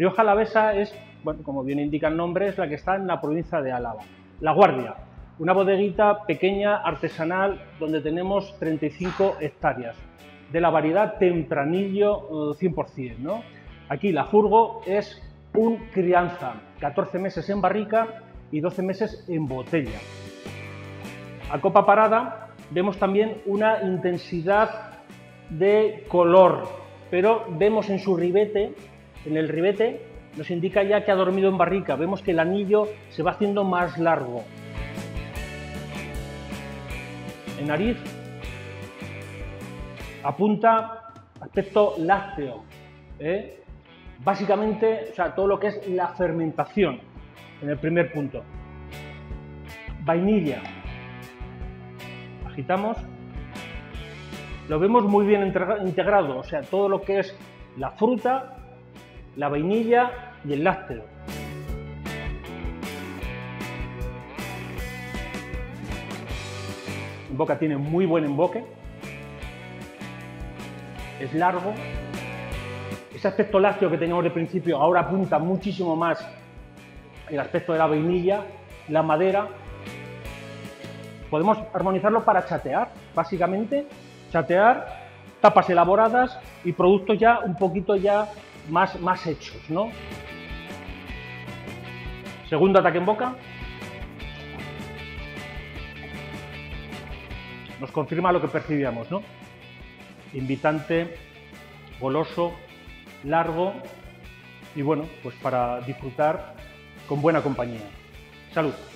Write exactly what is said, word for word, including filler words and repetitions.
Rioja Alavesa es, bueno, como bien indica el nombre, es la que está en la provincia de Álava. La Guardia, una bodeguita pequeña, artesanal, donde tenemos treinta y cinco hectáreas, de la variedad Tempranillo cien por cien, ¿no? Aquí la Furgo es un crianza, catorce meses en barrica y doce meses en botella. A Copa Parada vemos también una intensidad de color, pero vemos en su ribete, en el ribete, nos indica ya que ha dormido en barrica, vemos que el anillo se va haciendo más largo. En nariz apunta aspecto lácteo, ¿eh? Básicamente, o sea, todo lo que es la fermentación en el primer punto. Vainilla. Agitamos. Lo vemos muy bien integrado, o sea, todo lo que es la fruta, la vainilla y el lácteo. En boca tiene muy buen emboque. Es largo. Ese aspecto lácteo que teníamos de principio ahora apunta muchísimo más el aspecto de la vainilla, la madera. Podemos armonizarlo para chatear, básicamente. Chatear, tapas elaboradas y productos ya un poquito ya más, más hechos, ¿no? Segundo ataque en boca. Nos confirma lo que percibíamos, ¿no? Invitante, goloso, largo y bueno, pues para disfrutar con buena compañía. Salud.